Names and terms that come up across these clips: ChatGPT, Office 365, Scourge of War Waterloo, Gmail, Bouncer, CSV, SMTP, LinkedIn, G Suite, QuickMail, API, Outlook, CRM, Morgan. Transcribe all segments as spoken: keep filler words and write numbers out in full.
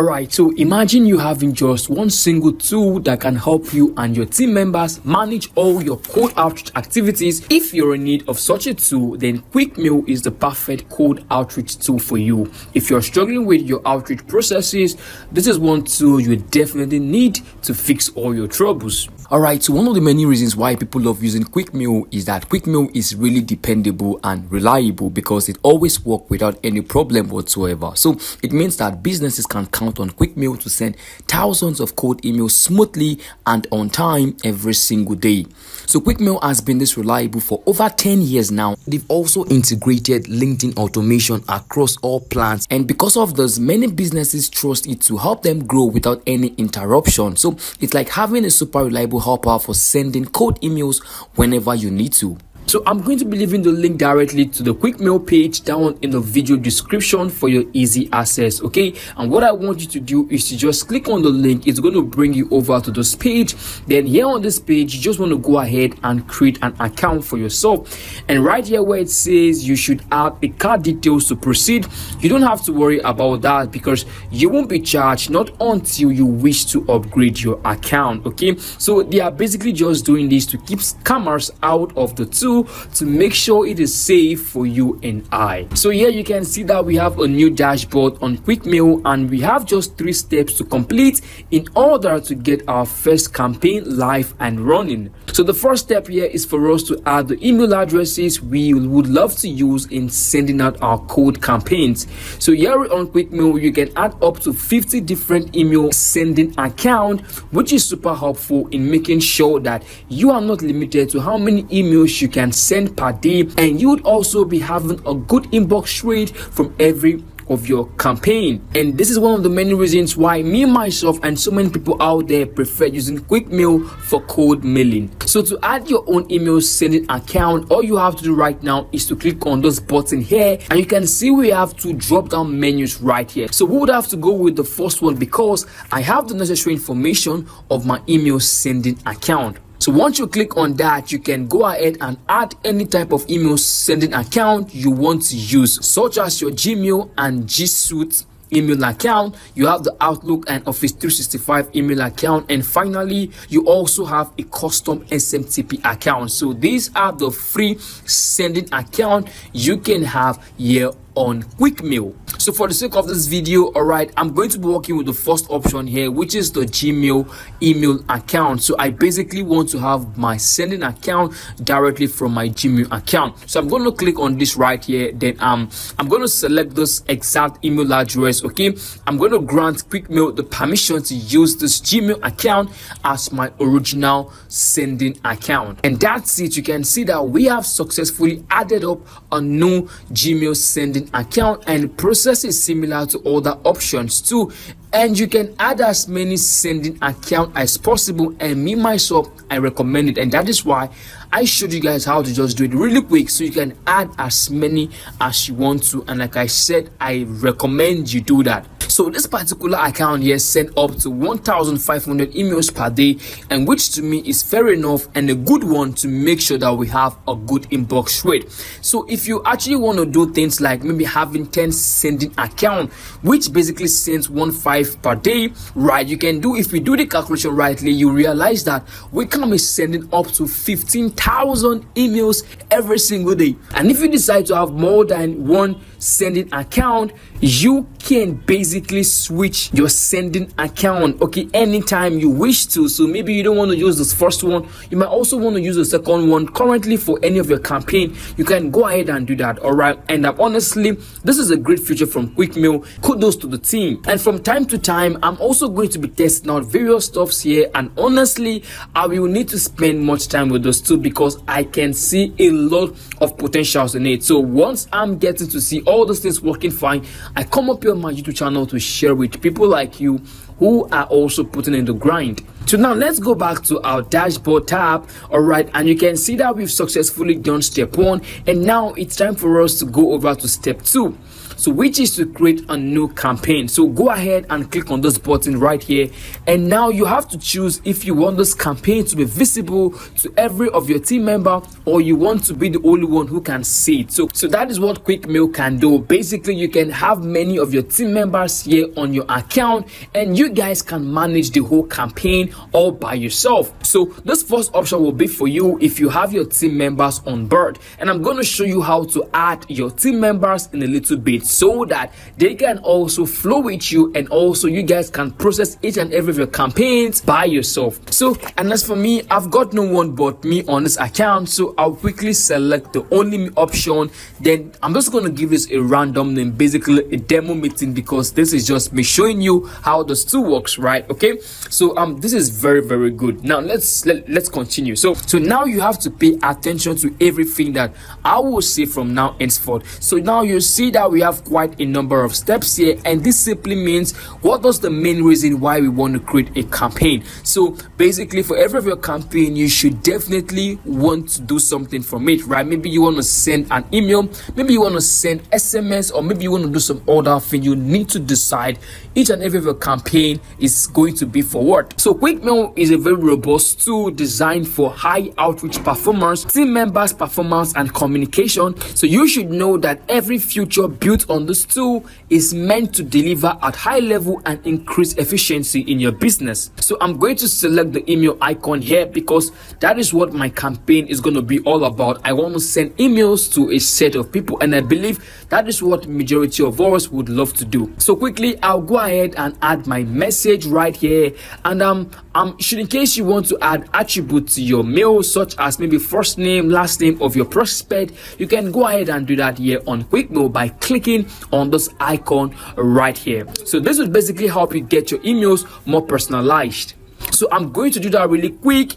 Alright, so imagine you having just one single tool that can help you and your team members manage all your cold outreach activities. If you're in need of such a tool, then QuickMail is the perfect cold outreach tool for you. If you're struggling with your outreach processes, this is one tool you definitely need to fix all your troubles. Alright, so one of the many reasons why people love using QuickMail is that QuickMail is really dependable and reliable because it always works without any problem whatsoever. So it means that businesses can count on QuickMail to send thousands of cold emails smoothly and on time every single day. So QuickMail has been this reliable for over ten years now. They've also integrated LinkedIn automation across all plans, and because of this, many businesses trust it to help them grow without any interruption. So it's like having a super reliable helper for sending cold emails whenever you need to. So I'm going to be leaving the link directly to the QuickMail page down in the video description for your easy access, okay? And what I want you to do is to just click on the link. It's going to bring you over to this page. Then here on this page, you just want to go ahead and create an account for yourself. And right here where it says you should add a card details to proceed, you don't have to worry about that because you won't be charged, not until you wish to upgrade your account, okay? So they are basically just doing this to keep scammers out of the tool, to make sure it is safe for you and I. So here you can see that we have a new dashboard on QuickMail, and we have just three steps to complete in order to get our first campaign live and running. So the first step here is for us to add the email addresses we would love to use in sending out our cold campaigns. So here on QuickMail, you can add up to fifty different email sending accounts, which is super helpful in making sure that you are not limited to how many emails you can and send per day, and you would also be having a good inbox rate from every of your campaign. And this is one of the many reasons why me, myself, and so many people out there prefer using QuickMail for cold mailing. So to add your own email sending account, all you have to do right now is to click on this button here, and you can see we have two drop down menus right here. So we would have to go with the first one because I have the necessary information of my email sending account. So once you click on that, you can go ahead and add any type of email sending account you want to use, such as your Gmail and G Suite email account. You have the Outlook and Office three sixty-five email account, and finally you also have a custom S M T P account. So these are the free sending account you can have here on QuickMail. So for the sake of this video, all right, I'm going to be working with the first option here, which is the Gmail email account. So I basically want to have my sending account directly from my Gmail account. So I'm going to click on this right here. Then um, I'm going to select this exact email address. Okay, I'm going to grant QuickMail the permission to use this Gmail account as my original sending account. And that's it. You can see that we have successfully added up a new Gmail sending account, and process is similar to other options too, and you can add as many sending accounts as possible. And me, myself, I recommend it, and that is why I showed you guys how to just do it really quick, so you can add as many as you want to. And like I said, I recommend you do that. So this particular account here sent up to one thousand five hundred emails per day, and which to me is fair enough and a good one to make sure that we have a good inbox rate. So if you actually want to do things like maybe having ten sending accounts, which basically sends one five per day, right, you can do, if we do the calculation rightly, you realize that we can be sending up to fifteen thousand emails every single day. And if you decide to have more than one sending account, you can basically switch your sending account, okay, anytime you wish to. So maybe you don't want to use this first one, you might also want to use the second one currently for any of your campaign. You can go ahead and do that, all right? And uh, honestly, this is a great feature from QuickMail. Kudos to the team. And from time to time, I'm also going to be testing out various stuffs here, and honestly, I will need to spend much time with those two because I can see a lot of potentials in it. So once I'm getting to see all those things working fine, I come up here on my YouTube channel to share with people like you who are also putting in the grind. So now let's go back to our dashboard tab, all right, and you can see that we've successfully done step one, and now it's time for us to go over to step two. so which is to create a new campaign. So go ahead and click on this button right here, and now you have to choose if you want this campaign to be visible to every of your team member, or you want to be the only one who can see it. So so that is what QuickMail can do. Basically, you can have many of your team members here on your account, and you guys can manage the whole campaign all by yourself. So this first option will be for you if you have your team members on board, and I'm going to show you how to add your team members in a little bit so that they can also flow with you, and also you guys can process each and every of your campaigns by yourself. So, and as for me, I've got no one but me on this account, so I'll quickly select the only me option. Then I'm just going to give this a random name, basically a demo meeting, because this is just me showing you how this tool works, right? Okay, so um this is very very good. Now let's let, let's continue. So so now you have to pay attention to everything that I will say from now henceforth. So now you see that we have quite a number of steps here, and this simply means what was the main reason why we want to create a campaign. So basically, for every of your campaign, you should definitely want to do something from it, right? Maybe you want to send an email, maybe you want to send S M S, or maybe you want to do some other thing. You need to decide each and every of your campaign is going to be for what. So QuickMail is a very robust tool designed for high outreach performance, team members performance, and communication. So you should know that every feature built on this tool is meant to deliver at high level and increase efficiency in your business. So I'm going to select the email icon here because that is what my campaign is going to be all about. I want to send emails to a set of people, and I believe that is what majority of us would love to do. So quickly, I'll go ahead and add my message right here, and um, um should in case you want to add attributes to your mail, such as maybe first name, last name of your prospect, you can go ahead and do that here on QuickMail by clicking on this icon right here. So this would basically help you get your emails more personalized. So I'm going to do that really quick.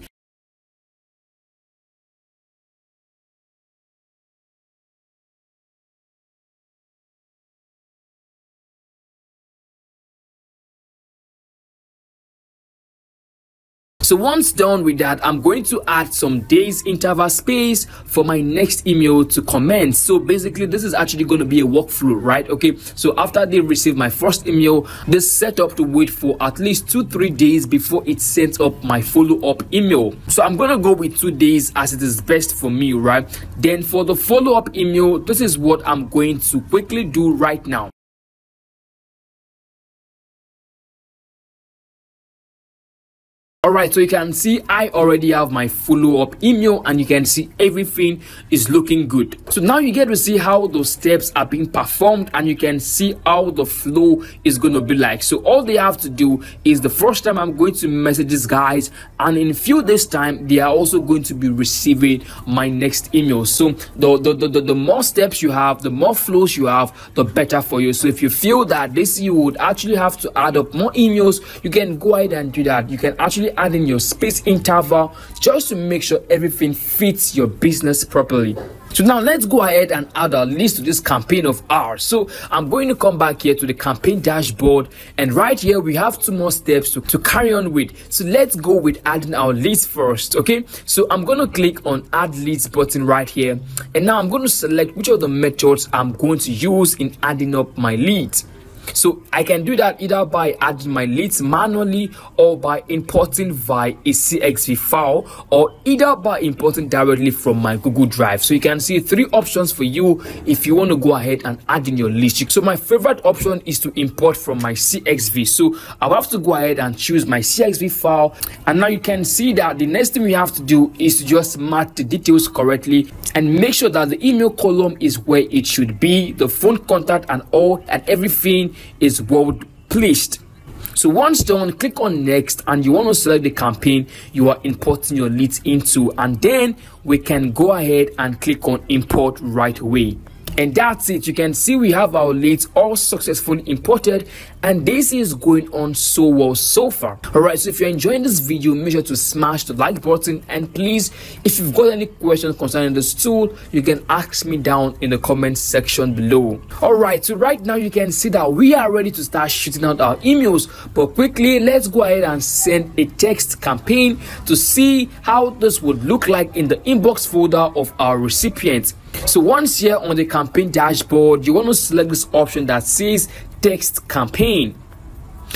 So once done with that, I'm going to add some days interval space for my next email to commence. So basically, this is actually going to be a workflow, right? Okay, so after they receive my first email, they set up to wait for at least two three days before it sends up my follow-up email. So I'm going to go with two days as it is best for me, right? Then for the follow-up email, this is what I'm going to quickly do right now. Alright, so you can see I already have my follow-up email, and you can see everything is looking good. So now you get to see how those steps are being performed, and you can see how the flow is going to be like. So all they have to do is, the first time I'm going to message these guys, and in a few days time they are also going to be receiving my next email. So the, the, the, the, the more steps you have, the more flows you have, the better for you. So if you feel that this you would actually have to add up more emails, you can go ahead and do that. You can actually adding your space interval just to make sure everything fits your business properly. So now let's go ahead and add a list to this campaign of ours. So I'm going to come back here to the campaign dashboard, and right here we have two more steps to, to carry on with. So let's go with adding our list first. Okay, so I'm going to click on add leads button right here, and now I'm going to select which of the methods I'm going to use in adding up my leads. So I can do that either by adding my leads manually, or by importing via a C S V file, or either by importing directly from my Google Drive. So you can see three options for you if you want to go ahead and add in your list. So my favorite option is to import from my C S V. So I'll have to go ahead and choose my C S V file, and now you can see that the next thing we have to do is to just match the details correctly and make sure that the email column is where it should be, the phone contact and all, and everything is well placed. So once done, click on next, and you want to select the campaign you are importing your leads into, and then we can go ahead and click on import right away. And that's it. You can see we have our leads all successfully imported, and this is going on so well so far. Alright, so if you're enjoying this video, make sure to smash the like button, and please, if you've got any questions concerning this tool, you can ask me down in the comment section below. Alright, so right now you can see that we are ready to start shooting out our emails, but quickly let's go ahead and send a text campaign to see how this would look like in the inbox folder of our recipients. So once here on the campaign dashboard, you want to select this option that says text campaign.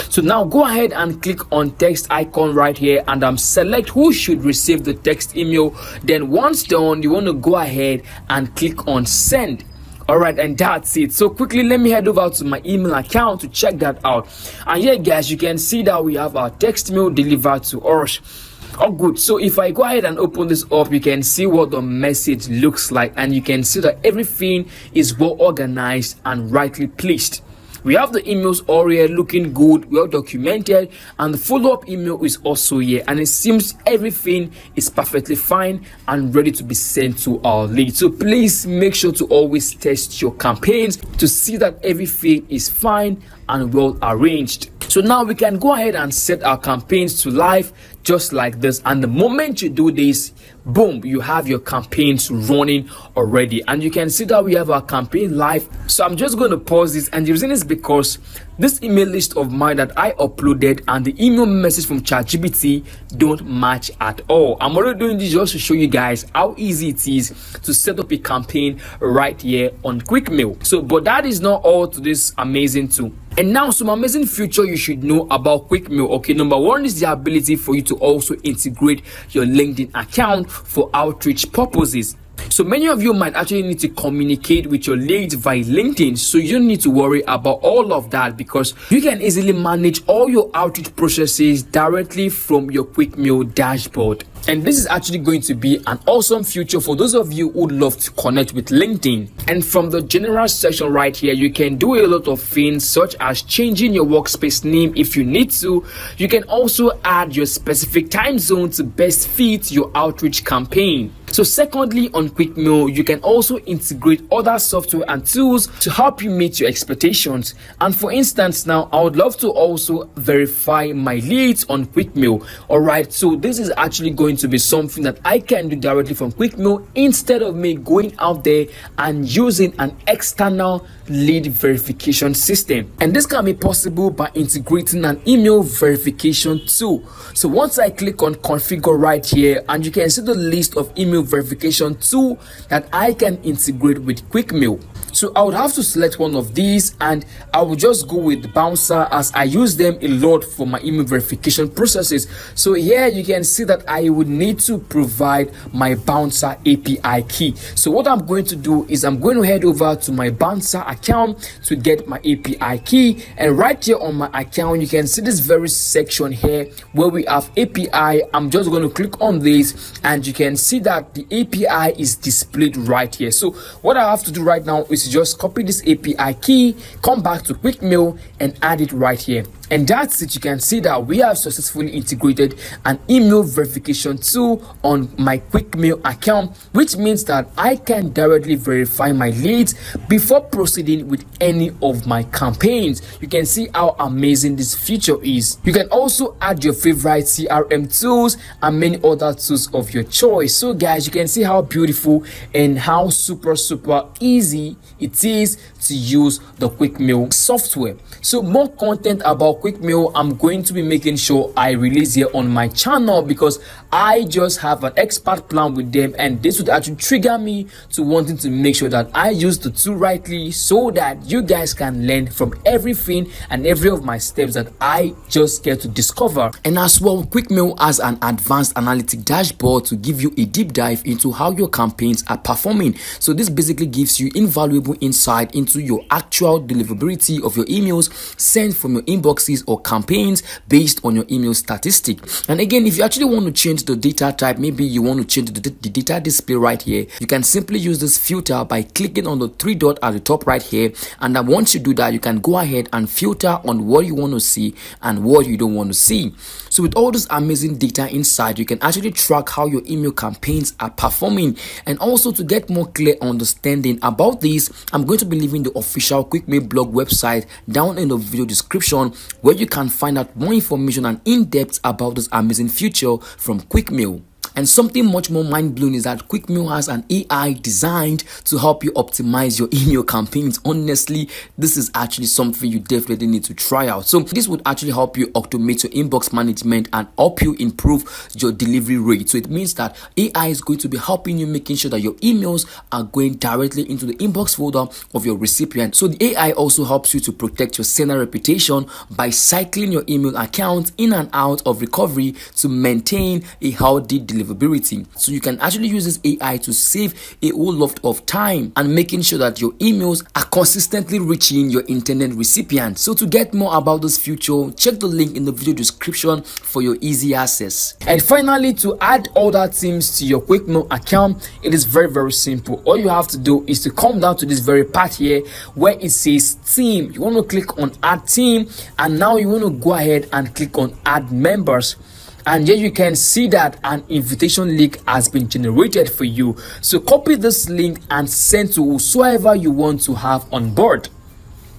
So now go ahead and click on text icon right here and um, select who should receive the text email. Then once done, you want to go ahead and click on send. All right, and that's it. So quickly, let me head over to my email account to check that out. And here, guys, you can see that we have our text mail delivered to us. Oh, good. So if I go ahead and open this up, you can see what the message looks like, and you can see that everything is well organized and rightly placed. We have the emails already looking good, well documented, and the follow-up email is also here, and it seems everything is perfectly fine and ready to be sent to our lead. So please make sure to always test your campaigns to see that everything is fine and well arranged. So now we can go ahead and set our campaigns to live just like this, and the moment you do this, boom, you have your campaigns running already, and you can see that we have our campaign live. So I'm just going to pause this, and the reason is because this email list of mine that I uploaded and the email message from ChatGPT don't match at all. I'm already doing this just to show you guys how easy it is to set up a campaign right here on QuickMail. So but that is not all to this amazing tool. And now some amazing feature you should know about QuickMail. Okay, number one is the ability for you to also integrate your LinkedIn account for outreach purposes. So many of you might actually need to communicate with your leads via LinkedIn, so you don't need to worry about all of that because you can easily manage all your outreach processes directly from your QuickMail dashboard. And this is actually going to be an awesome feature for those of you who love to connect with LinkedIn. And from the general section right here, you can do a lot of things such as changing your workspace name if you need to. You can also add your specific time zone to best fit your outreach campaign. So secondly, on QuickMail, you can also integrate other software and tools to help you meet your expectations. And for instance, now I would love to also verify my leads on QuickMail. All right, so this is actually going to be something that I can do directly from QuickMail instead of me going out there and using an external lead verification system. And this can be possible by integrating an email verification tool. So once I click on configure right here, and you can see the list of email verification tool that I can integrate with QuickMail. So I would have to select one of these, and I will just go with Bouncer as I use them a lot for my email verification processes. So here you can see that I would need to provide my Bouncer A P I key. So what I'm going to do is I'm going to head over to my Bouncer account to get my A P I key, and right here on my account you can see this very section here where we have A P I. I'm just going to click on this, and you can see that the A P I is displayed right here. So what I have to do right now is just copy this A P I key, come back to QuickMail, and add it right here. And that's it. You can see that we have successfully integrated an email verification tool on my QuickMail account, which means that I can directly verify my leads before proceeding with any of my campaigns. You can see how amazing this feature is. You can also add your favorite C R M tools and many other tools of your choice. So guys, you can see how beautiful and how super super easy it is to use the QuickMail software. So more content about QuickMail I'm going to be making sure I release here on my channel, because I just have an expert plan with them, and this would actually trigger me to wanting to make sure that I use the tool rightly so that you guys can learn from everything and every of my steps that I just get to discover. And as well, QuickMail has an advanced analytic dashboard to give you a deep dive into how your campaigns are performing. So this basically gives you invaluable insight into your actual deliverability of your emails sent from your inbox or campaigns based on your email statistic. And again, if you actually want to change the data type, maybe you want to change the, the data display right here, you can simply use this filter by clicking on the three dot at the top right here, and then once you do that, you can go ahead and filter on what you want to see and what you don't want to see. So with all this amazing data inside, you can actually track how your email campaigns are performing. And also, to get more clear understanding about this, I'm going to be leaving the official QuickMail blog website down in the video description, where you can find out more information and in-depth about this amazing feature from QuickMail. And something much more mind-blowing is that QuickMail has an A I designed to help you optimize your email campaigns. Honestly, this is actually something you definitely need to try out. So this would actually help you automate your inbox management and help you improve your delivery rate. So it means that A I is going to be helping you, making sure that your emails are going directly into the inbox folder of your recipient. So the A I also helps you to protect your sender reputation by cycling your email account in and out of recovery to maintain a healthy deliverability. So you can actually use this A I to save a whole lot of time and making sure that your emails are consistently reaching your intended recipient. So to get more about this feature, check the link in the video description for your easy access. And finally, to add other themes to your QuickMail account, it is very very simple. All you have to do is to come down to this very part here where it says theme. You want to click on add theme, and now you want to go ahead and click on add members. And here you can see that an invitation link has been generated for you. So copy this link and send to whosoever you want to have on board.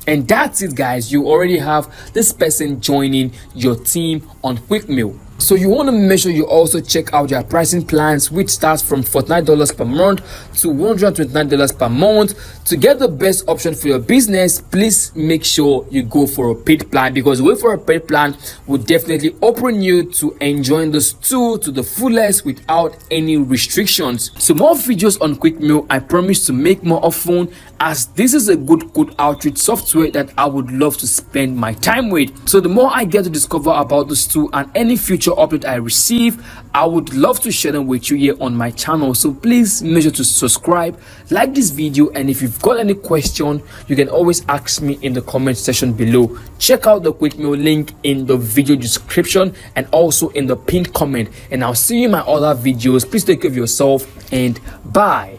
And that's it, guys. You already have this person joining your team on QuickMail. So you want to make sure you also check out your pricing plans, which starts from forty-nine dollars per month to one hundred twenty-nine dollars per month. To get the best option for your business, please make sure you go for a paid plan, because going for a paid plan will definitely open you to enjoying this tool to the fullest without any restrictions. So more videos on QuickMail, I promise to make more often, as this is a good good outreach software that I would love to spend my time with. So the more I get to discover about this tool and any future update I receive, I would love to share them with you here on my channel. So please make sure to subscribe, like this video, and if you've got any question, you can always ask me in the comment section below. Check out the QuickMail link in the video description and also in the pinned comment, and I'll see you in my other videos. Please take care of yourself, and bye.